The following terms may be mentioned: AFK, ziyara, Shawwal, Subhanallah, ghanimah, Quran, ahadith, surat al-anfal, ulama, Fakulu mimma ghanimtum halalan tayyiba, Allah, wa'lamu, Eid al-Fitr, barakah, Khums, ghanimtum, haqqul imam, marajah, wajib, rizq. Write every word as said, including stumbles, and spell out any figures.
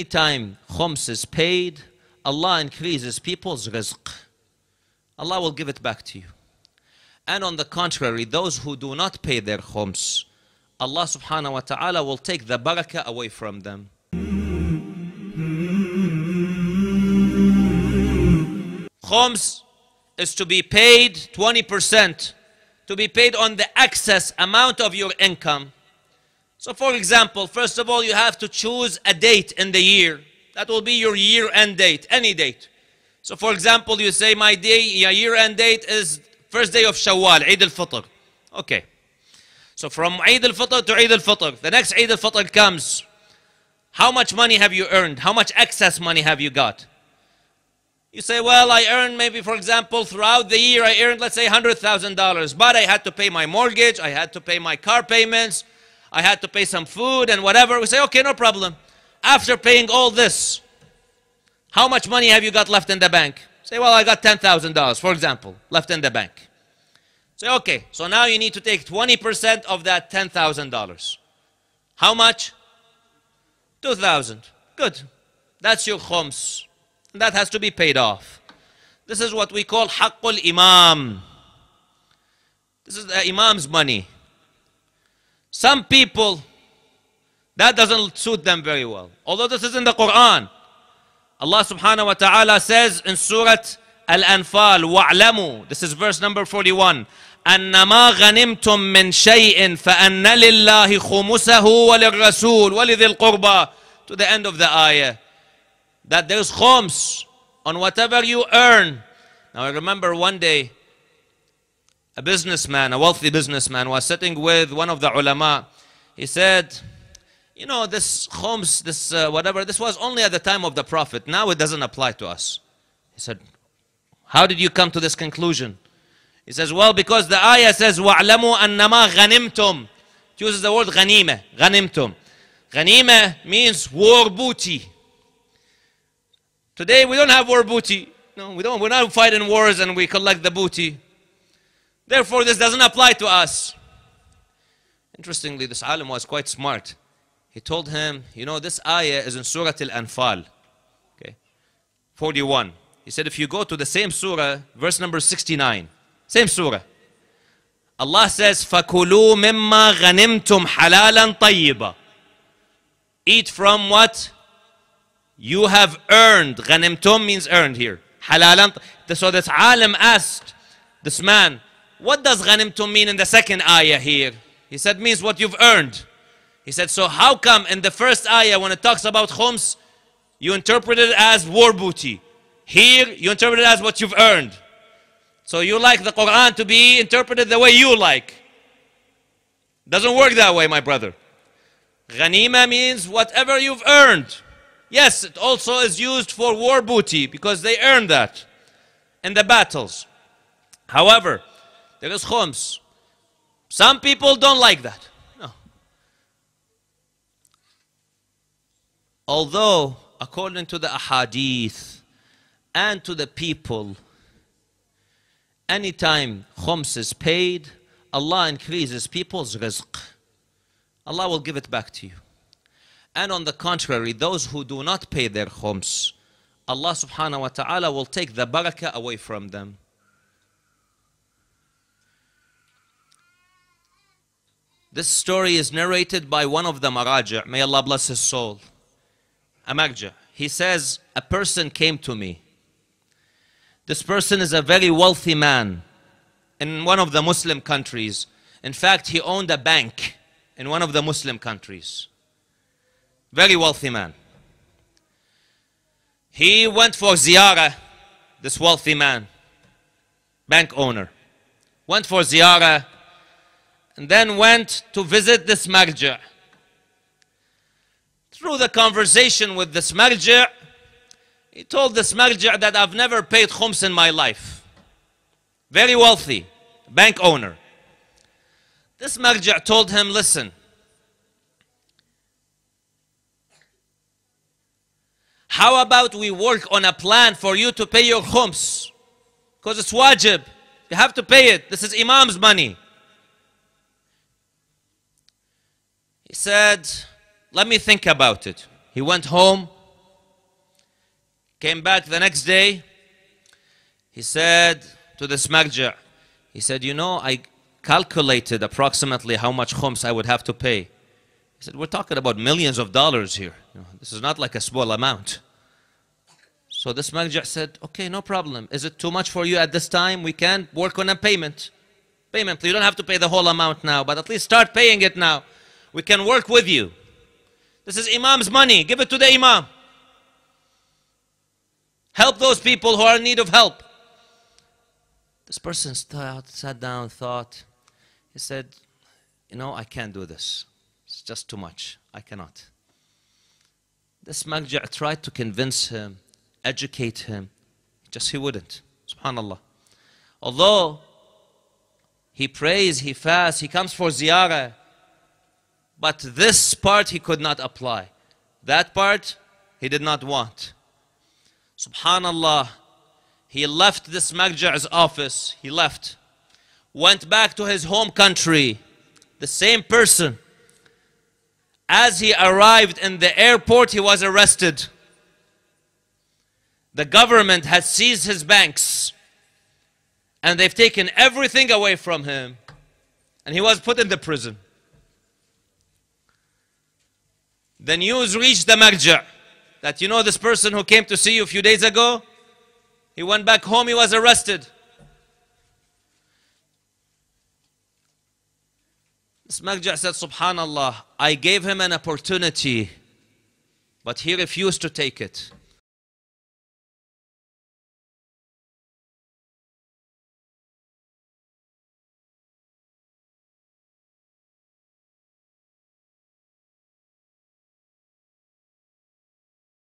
Every time Khums is paid, Allah increases people's rizq. Allah will give it back to you. And on the contrary, those who do not pay their Khums, Allah subhanahu wa ta'ala will take the barakah away from them. Khums is to be paid twenty percent, to be paid on the excess amount of your income. So for example, first of all, you have to choose a date in the year. That will be your year-end date, any date. So for example, you say, my day, year-end date is first day of Shawwal, Eid al-Fitr. Okay. So from Eid al-Fitr to Eid al-Fitr, the next Eid al-Fitr comes. How much money have you earned? How much excess money have you got? You say, well, I earned maybe, for example, throughout the year, I earned, let's say, one hundred thousand dollars. But I had to pay my mortgage. I had to pay my car payments. I had to pay some food and whatever. We say, okay, no problem. After paying all this, how much money have you got left in the bank? Say, well, I got ten thousand dollars, for example, left in the bank. Say, okay, so now you need to take twenty percent of that ten thousand dollars. How much? two thousand dollars. Good. That's your khums. That has to be paid off. This is what we call haqqul imam. This is the imam's money. Some people, that doesn't suit them very well. Although this is in the Quran. Allah subhanahu wa ta'ala says in surat al-anfal, wa'lamu, this is verse number forty-one, أَنَّمَا غَنِمْتُم مِّن شَيْءٍ فَأَنَّ لِلَّهِ خُمُسَهُ وَلِلرَّسُولِ وَلِذِي الْقُرْبَى, to the end of the ayah. That there's khums on whatever you earn. Now I remember one day, a businessman, a wealthy businessman, was sitting with one of the ulama. He said, you know, this khums, this uh, whatever, this was only at the time of the Prophet. Now it doesn't apply to us. He said, how did you come to this conclusion? He says, well, because the ayah says, وَعْلَمُوا أَنَّمَا غَنِمْتُم. It uses the word ghanimah, ghanimtum. Ghanimah means war booty. Today we don't have war booty. No, we don't. We're not fighting wars and we collect the booty. Therefore, this doesn't apply to us. Interestingly, this alim was quite smart. He told him, you know, this ayah is in Surah Al-Anfal, okay, forty-one. He said, if you go to the same surah, verse number sixty-nine, same surah, Allah says, Fakulu mimma ghanimtum halalan tayyiba. Eat from what you have earned. Ghanimtum means earned here. Halalan. So this alim asked this man, what does ghanimtum mean in the second ayah here? He said, means what you've earned. He said, so how come in the first ayah when it talks about khums, you interpret it as war booty? Here, you interpret it as what you've earned. So you like the Quran to be interpreted the way you like. Doesn't work that way, my brother. Ghanima means whatever you've earned. Yes, it also is used for war booty because they earned that in the battles. However, there is khums. Some people don't like that. No. Although, according to the ahadith and to the people, anytime khums is paid, Allah increases people's rizq. Allah will give it back to you. And on the contrary, those who do not pay their khums, Allah subhanahu wa ta'ala will take the barakah away from them. This story is narrated by one of the marajah, may Allah bless his soul, a marajah. He says, a person came to me. This person is a very wealthy man in one of the Muslim countries. In fact, he owned a bank in one of the Muslim countries. Very wealthy man. He went for ziyara, this wealthy man, bank owner. Went for ziyara and then went to visit this marja. Through the conversation with this marja, he told this marja that I've never paid khums in my life. Very wealthy, bank owner. This marja told him, listen, how about we work on a plan for you to pay your khums? Because it's wajib. You have to pay it. This is imam's money. He said, let me think about it. He went home Came back the next day. He said to this marajah, he said, you know, I calculated approximately how much khums I would have to pay. He said, we're talking about millions of dollars here. You know, this is not like a small amount. So this marajah said, okay, no problem. Is it too much for you at this time? We can work on a payment. Payment, you don't have to pay the whole amount now, but at least start paying it now. We can work with you. This is Imam's money. Give it to the Imam. Help those people who are in need of help. This person sat down, thought. He said, you know, I can't do this. It's just too much. I cannot. This marajah tried to convince him, educate him. Just he wouldn't. Subhanallah. Although he prays, he fasts, he comes for ziyara, but this part he could not apply. That part he did not want. Subhanallah. He left this marjah's office. He left. Went back to his home country. The same person. As he arrived in the airport, he was arrested. The government had seized his banks. And they've taken everything away from him. And he was put in the prison. The news reached the marjah that, you know, this person who came to see you a few days ago, he went back home, he was arrested. This marjah said, Subhanallah, I gave him an opportunity, but he refused to take it.